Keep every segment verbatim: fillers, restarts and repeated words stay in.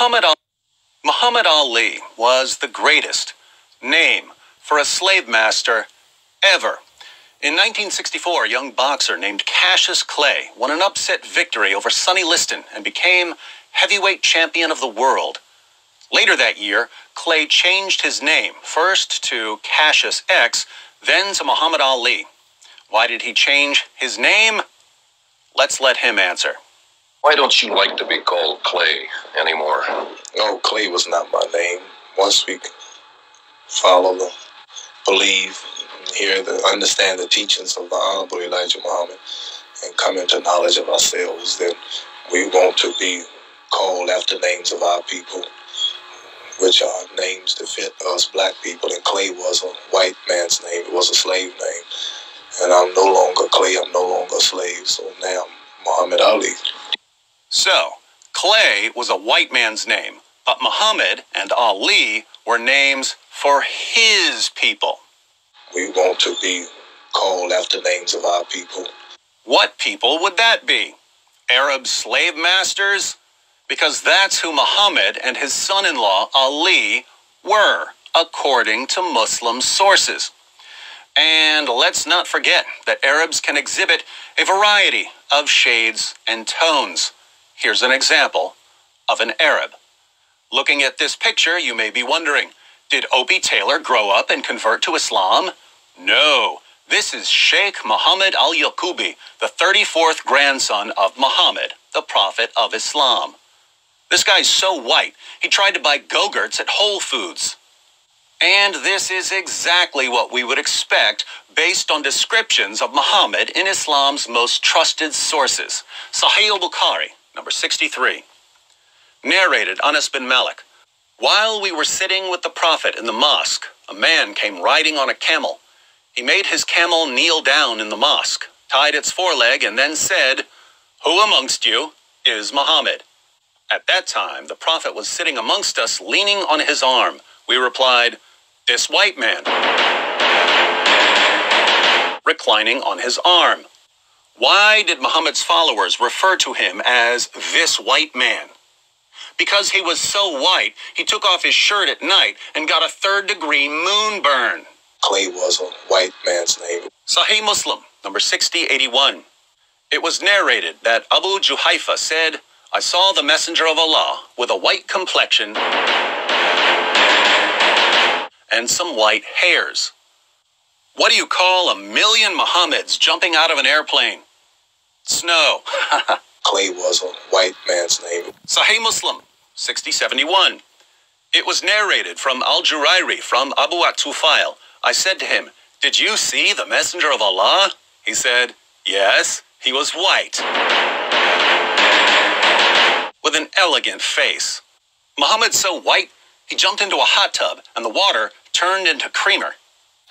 Muhammad Ali. Muhammad Ali was the greatest name for a slave master ever. In nineteen sixty-four, a young boxer named Cassius Clay won an upset victory over Sonny Liston and became heavyweight champion of the world. Later that year, Clay changed his name, first to Cassius X, then to Muhammad Ali. Why did he change his name? Let's let him answer. Why don't you like to be called Clay anymore? No, Clay was not my name. Once we follow, believe, hear, the, understand the teachings of the Honorable Elijah Muhammad and come into knowledge of ourselves, then we want to be called after names of our people, which are names that fit us black people, and Clay was a white man's name. It was a slave name. And I'm no longer Clay, I'm no longer a slave, so now I'm Muhammad Ali. So, Clay was a white man's name, but Muhammad and Ali were names for his people. We want to be called after names of our people. What people would that be? Arab slave masters? Because that's who Muhammad and his son-in-law Ali were, according to Muslim sources. And let's not forget that Arabs can exhibit a variety of shades and tones. Here's an example of an Arab. Looking at this picture, you may be wondering, did Opie Taylor grow up and convert to Islam? No. This is Sheikh Muhammad Al Yaqubi, the thirty-fourth grandson of Muhammad, the Prophet of Islam. This guy's so white, he tried to buy Go-Gurts at Whole Foods. And this is exactly what we would expect based on descriptions of Muhammad in Islam's most trusted sources. Sahih Bukhari, number sixty-three. Narrated Anas bin Malik. While we were sitting with the Prophet in the mosque, a man came riding on a camel. He made his camel kneel down in the mosque, tied its foreleg, and then said, "Who amongst you is Muhammad?" At that time, the Prophet was sitting amongst us, leaning on his arm. We replied, "This white man," reclining on his arm. Why did Muhammad's followers refer to him as this white man? Because he was so white, he took off his shirt at night and got a third-degree moonburn. Clay was a white man's name. Sahih Muslim, number sixty eighty-one. It was narrated that Abu Juhayfa said, "I saw the Messenger of Allah with a white complexion and some white hairs." What do you call a million Muhammads jumping out of an airplane? Snow. Clay was a white man's name. Sahih Muslim, sixty seventy-one. It was narrated from Al-Jurairi from Abu at-Tufail. I said to him, "Did you see the Messenger of Allah?" He said, "Yes, he was white, with an elegant face." Muhammad's so white, he jumped into a hot tub and the water turned into creamer.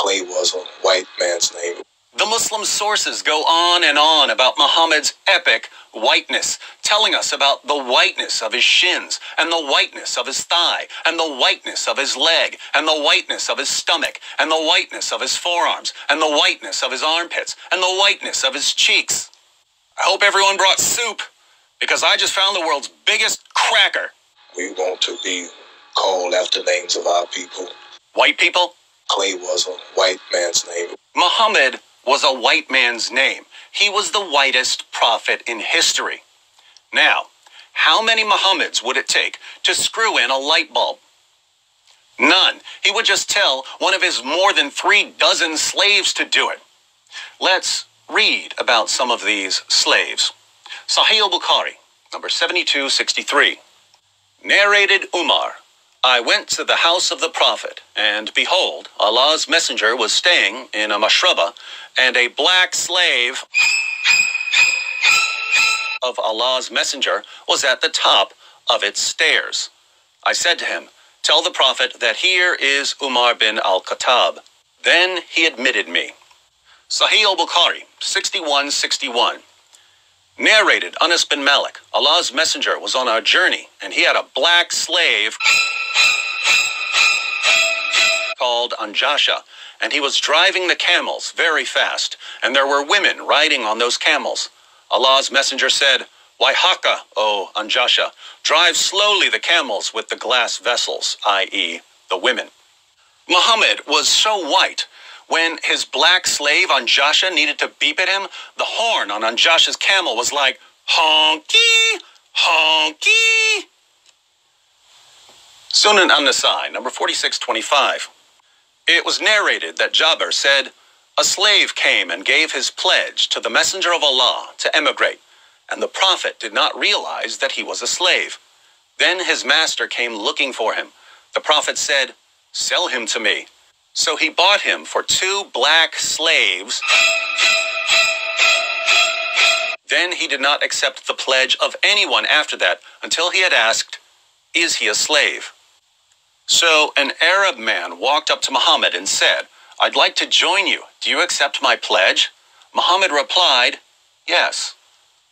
Clay was a white man's name. The Muslim sources go on and on about Muhammad's epic whiteness, telling us about the whiteness of his shins, and the whiteness of his thigh, and the whiteness of his leg, and the whiteness of his stomach, and the whiteness of his forearms, and the whiteness of his armpits, and the whiteness of his cheeks. I hope everyone brought soup, because I just found the world's biggest cracker. We want to be called after names of our people. White people? Clay was a white man's name. Muhammad was a white man's name. He was the whitest prophet in history. Now, how many Muhammads would it take to screw in a light bulb? None. He would just tell one of his more than three dozen slaves to do it. Let's read about some of these slaves. Sahih Bukhari, number seventy-two sixty-three. Narrated Umar. I went to the house of the Prophet, and behold, Allah's messenger was staying in a mashraba, and a black slave of Allah's messenger was at the top of its stairs. I said to him, "Tell the Prophet that here is Umar bin al-Khattab." Then he admitted me. Sahih Bukhari, sixty-one sixty-one. Narrated Anas bin Malik, Allah's messenger was on our journey, and he had a black slave called Anjasha, and he was driving the camels very fast, and there were women riding on those camels. Allah's messenger said, Waihaka, O Anjasha, drive slowly the camels with the glass vessels, that is the women. Muhammad was so white, when his black slave Anjasha needed to beep at him, the horn on Anjasha's camel was like, honky, honky. Sunan An-Nasai, number forty-six twenty-five. It was narrated that Jabir said, a slave came and gave his pledge to the messenger of Allah to emigrate, and the prophet did not realize that he was a slave. Then his master came looking for him. The prophet said, sell him to me. So he bought him for two black slaves. Then he did not accept the pledge of anyone after that until he had asked, is he a slave? So an Arab man walked up to Muhammad and said, I'd like to join you. Do you accept my pledge? Muhammad replied, yes.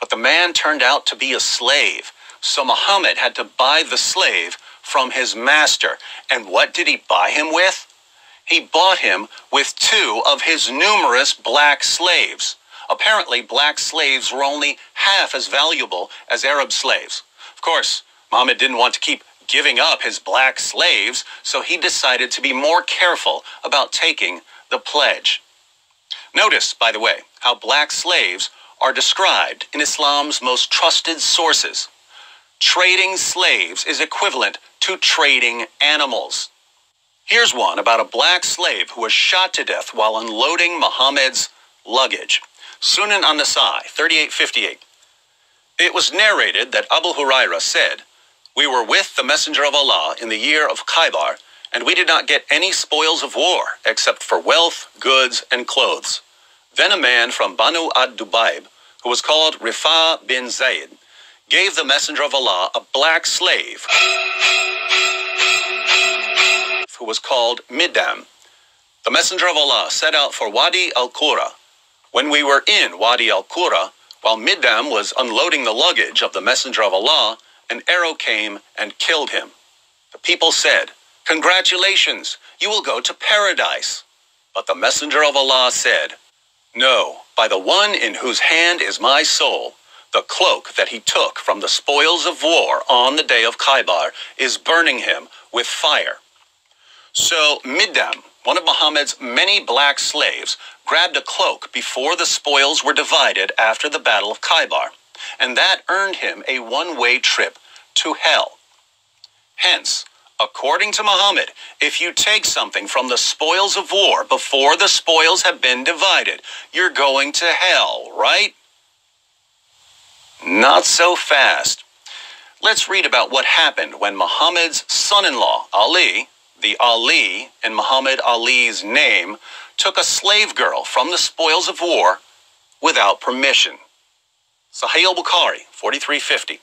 But the man turned out to be a slave. So Muhammad had to buy the slave from his master. And what did he buy him with? He bought him with two of his numerous black slaves. Apparently, black slaves were only half as valuable as Arab slaves. Of course, Muhammad didn't want to keep giving up his black slaves, so he decided to be more careful about taking the pledge. Notice, by the way, how black slaves are described in Islam's most trusted sources. Trading slaves is equivalent to trading animals. Here's one about a black slave who was shot to death while unloading Muhammad's luggage. Sunan An-Nasai, thirty-eight fifty-eight. It was narrated that Abu Huraira said, we were with the Messenger of Allah in the year of Khaybar, and we did not get any spoils of war except for wealth, goods, and clothes. Then a man from Banu ad-Dubaib, who was called Rifa' bin Zayd, gave the Messenger of Allah a black slave who was called Middam. The Messenger of Allah set out for Wadi al-Qura. When we were in Wadi al-Qura, while Middam was unloading the luggage of the Messenger of Allah, an arrow came and killed him. The people said, congratulations, you will go to paradise. But the Messenger of Allah said, no, by the one in whose hand is my soul, the cloak that he took from the spoils of war on the day of Khaybar is burning him with fire. So Middam, one of Muhammad's many black slaves, grabbed a cloak before the spoils were divided after the Battle of Khaybar, and that earned him a one-way trip to hell. Hence, according to Muhammad, if you take something from the spoils of war before the spoils have been divided, you're going to hell, right? Not so fast. Let's read about what happened when Muhammad's son-in-law, Ali, the Ali in Muhammad Ali's name, took a slave girl from the spoils of war without permission. Sahih Bukhari, forty-three fifty.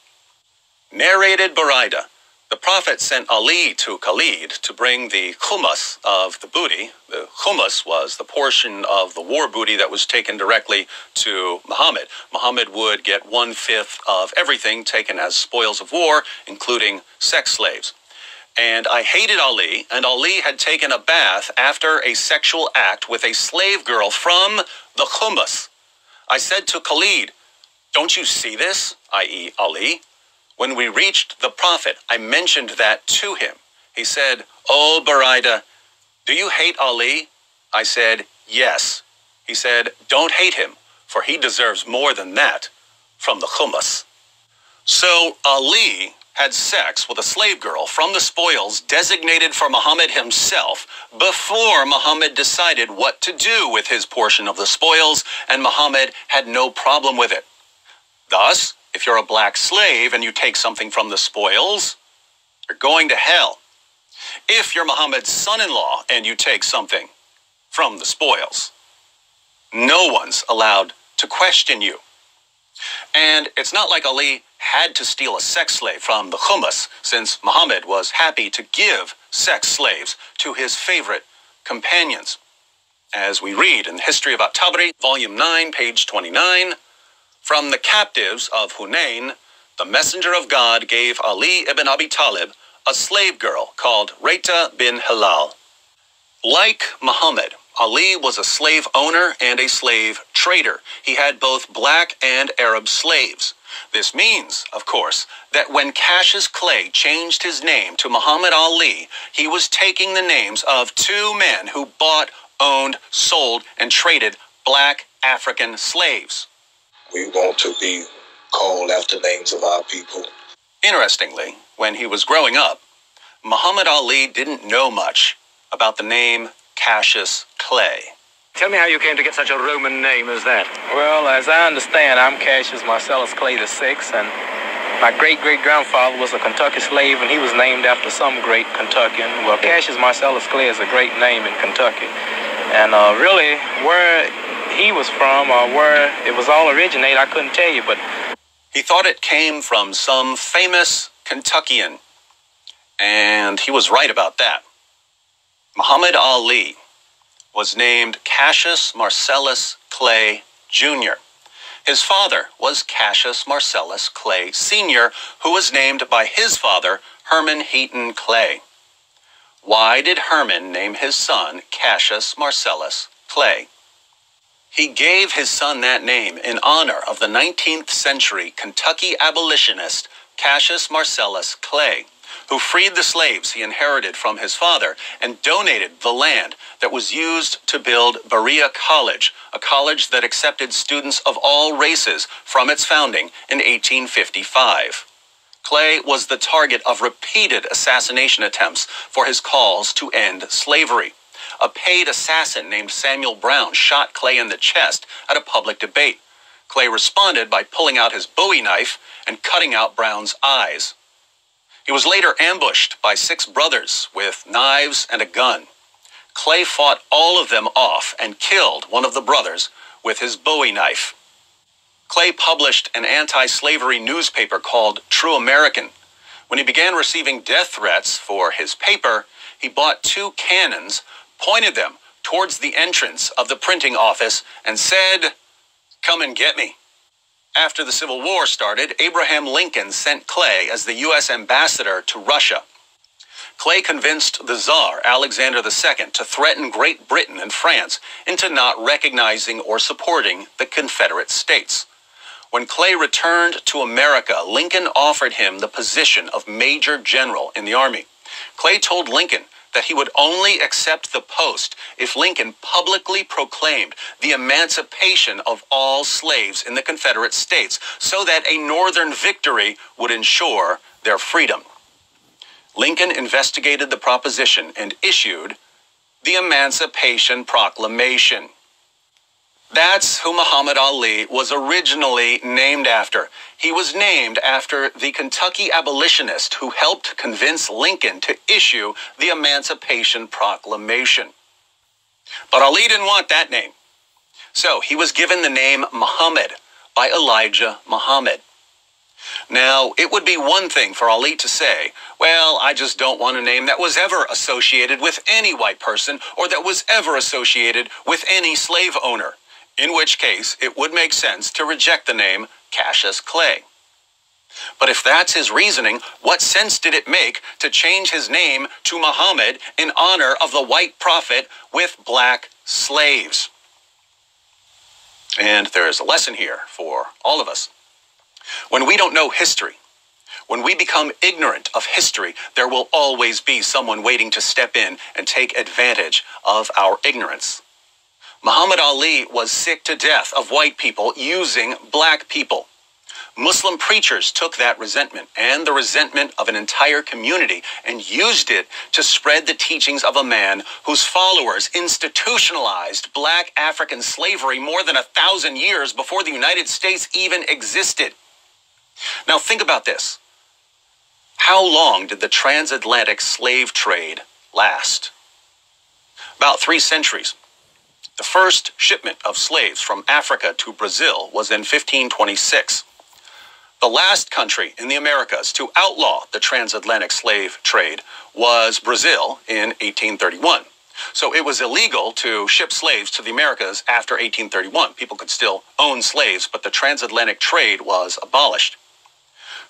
Narrated Buraida, the Prophet sent Ali to Khalid to bring the khumus of the booty. The khumus was the portion of the war booty that was taken directly to Muhammad. Muhammad would get one-fifth of everything taken as spoils of war, including sex slaves. And I hated Ali, and Ali had taken a bath after a sexual act with a slave girl from the khumus. I said to Khalid, don't you see this, that is Ali? When we reached the Prophet, I mentioned that to him. He said, oh, Buraida, do you hate Ali? I said, yes. He said, don't hate him, for he deserves more than that from the khumus. So Ali had sex with a slave girl from the spoils designated for Muhammad himself before Muhammad decided what to do with his portion of the spoils, and Muhammad had no problem with it. Thus, if you're a black slave and you take something from the spoils, you're going to hell. If you're Muhammad's son-in-law and you take something from the spoils, no one's allowed to question you. And it's not like Ali had to steal a sex slave from the khumus, since Muhammad was happy to give sex slaves to his favorite companions. As we read in the History of Al-Tabari, Volume nine, page twenty-nine, from the captives of Hunain, the Messenger of God gave Ali ibn Abi Talib a slave girl called Raita bin Hilal. Like Muhammad, Ali was a slave owner and a slave trader. He had both black and Arab slaves. This means, of course, that when Cassius Clay changed his name to Muhammad Ali, he was taking the names of two men who bought, owned, sold, and traded black African slaves. We want to be called after names of our people. Interestingly, when he was growing up, Muhammad Ali didn't know much about the name Cassius Clay. Tell me how you came to get such a Roman name as that. Well, as I understand, I'm Cassius Marcellus Clay the Sixth, and my great-great-grandfather was a Kentucky slave, and he was named after some great Kentuckian. Well, Cassius Marcellus Clay is a great name in Kentucky. And uh, really, where he was from or where it was all originated, I couldn't tell you, but... He thought it came from some famous Kentuckian, and he was right about that. Muhammad Ali was named Cassius Marcellus Clay Junior His father was Cassius Marcellus Clay Senior, who was named by his father, Herman Heaton Clay. Why did Herman name his son Cassius Marcellus Clay? He gave his son that name in honor of the nineteenth century Kentucky abolitionist Cassius Marcellus Clay, who freed the slaves he inherited from his father and donated the land that was used to build Berea College, a college that accepted students of all races from its founding in eighteen fifty-five. Clay was the target of repeated assassination attempts for his calls to end slavery. A paid assassin named Samuel Brown shot Clay in the chest at a public debate. Clay responded by pulling out his Bowie knife and cutting out Brown's eyes. He was later ambushed by six brothers with knives and a gun. Clay fought all of them off and killed one of the brothers with his Bowie knife. Clay published an anti-slavery newspaper called True American. When he began receiving death threats for his paper, he bought two cannons, pointed them towards the entrance of the printing office, and said, "Come and get me." After the Civil War started, Abraham Lincoln sent Clay as the U S ambassador to Russia. Clay convinced the Tsar, Alexander the Second, to threaten Great Britain and France into not recognizing or supporting the Confederate States. When Clay returned to America, Lincoln offered him the position of Major General in the Army. Clay told Lincoln that he would only accept the post if Lincoln publicly proclaimed the emancipation of all slaves in the Confederate States so that a Northern victory would ensure their freedom. Lincoln investigated the proposition and issued the Emancipation Proclamation. That's who Muhammad Ali was originally named after. He was named after the Kentucky abolitionist who helped convince Lincoln to issue the Emancipation Proclamation. But Ali didn't want that name. So he was given the name Muhammad by Elijah Muhammad. Now, it would be one thing for Ali to say, "Well, I just don't want a name that was ever associated with any white person or that was ever associated with any slave owner," in which case it would make sense to reject the name Cassius Clay. But if that's his reasoning, what sense did it make to change his name to Muhammad in honor of the white prophet with black slaves? And there is a lesson here for all of us. When we don't know history, when we become ignorant of history, there will always be someone waiting to step in and take advantage of our ignorance. Muhammad Ali was sick to death of white people using black people. Muslim preachers took that resentment and the resentment of an entire community and used it to spread the teachings of a man whose followers institutionalized black African slavery more than a thousand years before the United States even existed. Now think about this. How long did the transatlantic slave trade last? About three centuries. The first shipment of slaves from Africa to Brazil was in fifteen twenty-six. The last country in the Americas to outlaw the transatlantic slave trade was Brazil in eighteen thirty-one. So it was illegal to ship slaves to the Americas after eighteen thirty-one. People could still own slaves, but the transatlantic trade was abolished.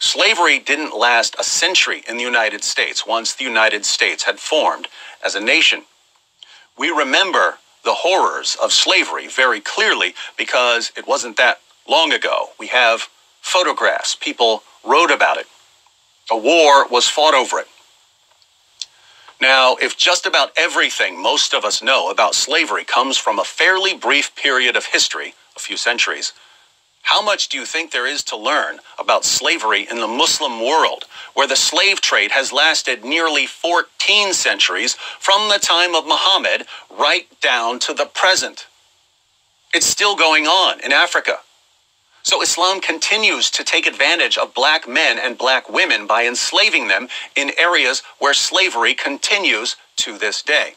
Slavery didn't last a century in the United States once the United States had formed as a nation. We remember the horrors of slavery very clearly because it wasn't that long ago. We have photographs. People wrote about it. A war was fought over it. Now, if just about everything most of us know about slavery comes from a fairly brief period of history, a few centuries, how much do you think there is to learn about slavery in the Muslim world, where the slave trade has lasted nearly fourteen centuries from the time of Muhammad right down to the present? It's still going on in Africa. So Islam continues to take advantage of black men and black women by enslaving them in areas where slavery continues to this day.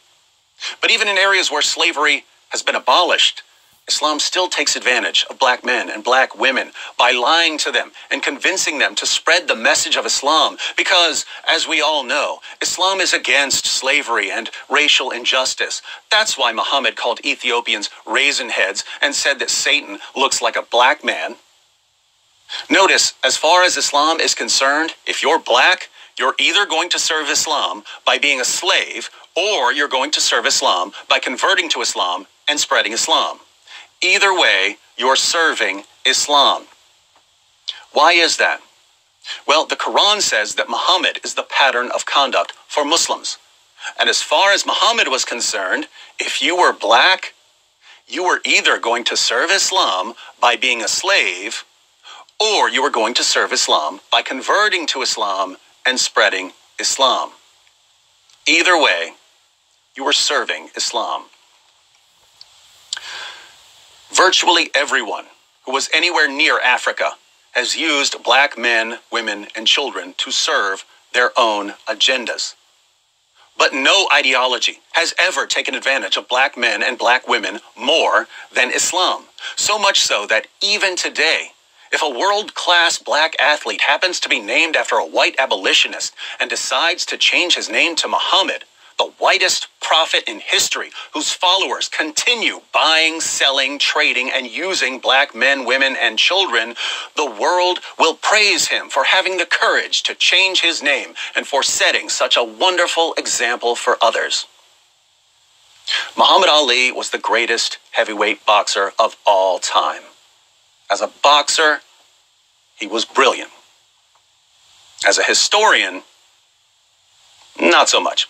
But even in areas where slavery has been abolished, Islam still takes advantage of black men and black women by lying to them and convincing them to spread the message of Islam because, as we all know, Islam is against slavery and racial injustice. That's why Muhammad called Ethiopians raisin heads and said that Satan looks like a black man. Notice, as far as Islam is concerned, if you're black, you're either going to serve Islam by being a slave or you're going to serve Islam by converting to Islam and spreading Islam. Either way, you're serving Islam. Why is that? Well, the Quran says that Muhammad is the pattern of conduct for Muslims. And as far as Muhammad was concerned, if you were black, you were either going to serve Islam by being a slave, or you were going to serve Islam by converting to Islam and spreading Islam. Either way, you were serving Islam. Virtually everyone who was anywhere near Africa has used black men, women, and children to serve their own agendas. But no ideology has ever taken advantage of black men and black women more than Islam. So much so that even today, if a world-class black athlete happens to be named after a white abolitionist and decides to change his name to Muhammad, the whitest prophet in history, whose followers continue buying, selling, trading, and using black men, women, and children, the world will praise him for having the courage to change his name and for setting such a wonderful example for others. Muhammad Ali was the greatest heavyweight boxer of all time. As a boxer, he was brilliant. As a historian, not so much.